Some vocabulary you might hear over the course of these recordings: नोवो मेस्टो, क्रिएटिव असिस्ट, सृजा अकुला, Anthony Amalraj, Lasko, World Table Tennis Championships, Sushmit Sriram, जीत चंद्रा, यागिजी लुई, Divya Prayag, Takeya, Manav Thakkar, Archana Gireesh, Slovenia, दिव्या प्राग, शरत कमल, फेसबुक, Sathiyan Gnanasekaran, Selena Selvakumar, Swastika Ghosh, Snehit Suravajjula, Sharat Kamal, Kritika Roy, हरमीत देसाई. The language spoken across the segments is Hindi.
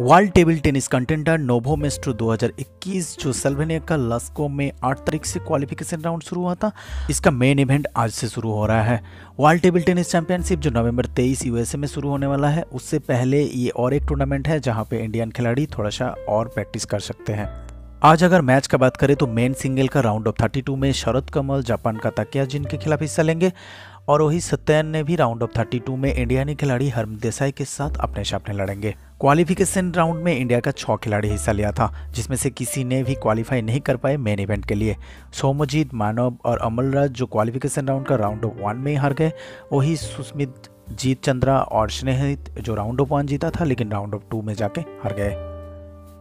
World table tennis contender नोवो मेस्टो 2021 जो स्लोवेनिया का लास्को में 8 तारीख से क्वालिफिकेशन राउंड शुरू हुआ था, इसका मेन इवेंट आज से शुरू हो रहा है। वर्ल्ड टेबल टेनिस चैंपियनशिप जो नवंबर 23 यूएसए में शुरू होने वाला है, उससे पहले ये और एक टूर्नामेंट है जहां पे इंडियन खिलाड़ी थोड़ा सा और प्रैक्टिस कर सकते हैं। आज अगर मैच का बात करें तो मेन सिंगल का राउंड ऑफ 32 में शरत कमल जापान का ताकेया जिनके खिलाफ हिस्सा लेंगे, और वही सत्यन ने भी राउंड ऑफ 32 में इंडियानी खिलाड़ी हरमीत देसाई के साथ अपने सामने लड़ेंगे। क्वालिफिकेशन राउंड में इंडिया का 6 खिलाड़ी हिस्सा लिया था, जिसमें से किसी ने भी क्वालिफाई नहीं कर पाए मेन इवेंट के लिए। सोमजीत, मानव और अमलराज जो क्वालिफिकेशन राउंड का राउंड ऑफ 1 में ही हार गए, वही सुष्मित, जीत चंद्रा और स्नेहित जो राउंड ऑफ 1 जीता था लेकिन राउंड ऑफ 2 में जाके हार गए।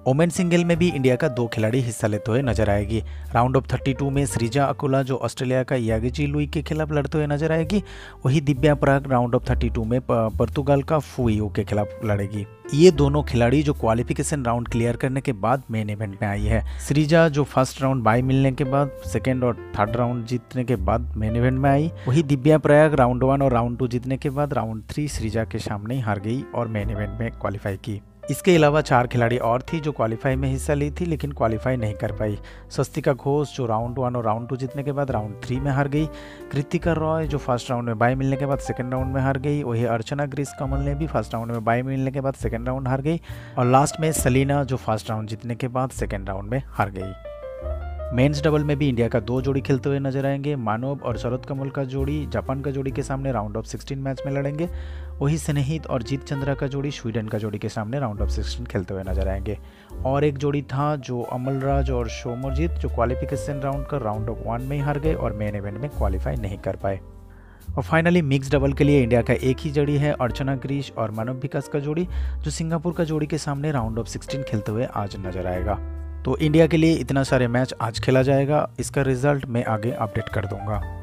वोमेन सिंगल में भी इंडिया का 2 खिलाड़ी हिस्सा लेते हुए नजर आएगी। राउंड ऑफ 32 में सृजा अकुला जो ऑस्ट्रेलिया का यागिजी लुई के खिलाफ लड़ते हुए नजर आएगी, वही दिव्या प्राग राउंड ऑफ 32 में पुर्तगाल का फुइयो के खिलाफ लड़ेगी। ये दोनों खिलाड़ी जो क्वालिफिकेशन राउंड क्लियर करने के बाद मेन इवेंट में आई है। सृजा जो फर्स्ट राउंड बाय मिलने के बाद, सेकेंड और थर्ड राउंड जीतने के बाद मेन इवेंट में आई, वही दिव्या प्रयाग राउंड 1 और राउंड 2 जीतने के बाद राउंड 3 सृजा के सामने ही हार गई और मेन इवेंट में क्वालिफाई की। इसके अलावा 4 खिलाड़ी और थी जो क्वालिफाई में हिस्सा ली थी लेकिन क्वालिफाई नहीं कर पाई। स्वस्तिका घोष जो राउंड 1 और राउंड 2 जीतने के बाद राउंड 3 में हार गई। कृतिका रॉय जो फर्स्ट राउंड में बाय मिलने के बाद सेकंड राउंड में हार गई, वही अर्चना गिरीश कमल ने भी फर्स्ट राउंड में बाय मिलने के बाद सेकंड राउंड हार गई, और लास्ट में सलीना जो फर्स्ट राउंड जीतने के बाद सेकंड राउंड में हार गई। मेंस डबल में भी इंडिया का 2 जोड़ी खेलते हुए नजर आएंगे। मानव और शरद कमल का जोड़ी जापान का जोड़ी के सामने राउंड ऑफ 16 मैच में लड़ेंगे, वही स्नेहित और जीत चंद्रा का जोड़ी स्वीडन का जोड़ी के सामने राउंड ऑफ 16 खेलते हुए नजर आएंगे। और एक जोड़ी था जो अमलराज और सोमजीत जो क्वालिफिकेशन राउंड का राउंड ऑफ 1 में ही हार गए और मेन इवेंट में क्वालिफाई नहीं कर पाए। और फाइनली मिक्स डबल के लिए इंडिया का एक ही जोड़ी है, अर्चना गिरीश और मानव विकास का जोड़ी जो सिंगापुर का जोड़ी के सामने राउंड ऑफ 16 खेलते हुए आज नजर आएगा। तो इंडिया के लिए इतना सारे मैच आज खेला जाएगा, इसका रिजल्ट मैं आगे अपडेट कर दूंगा।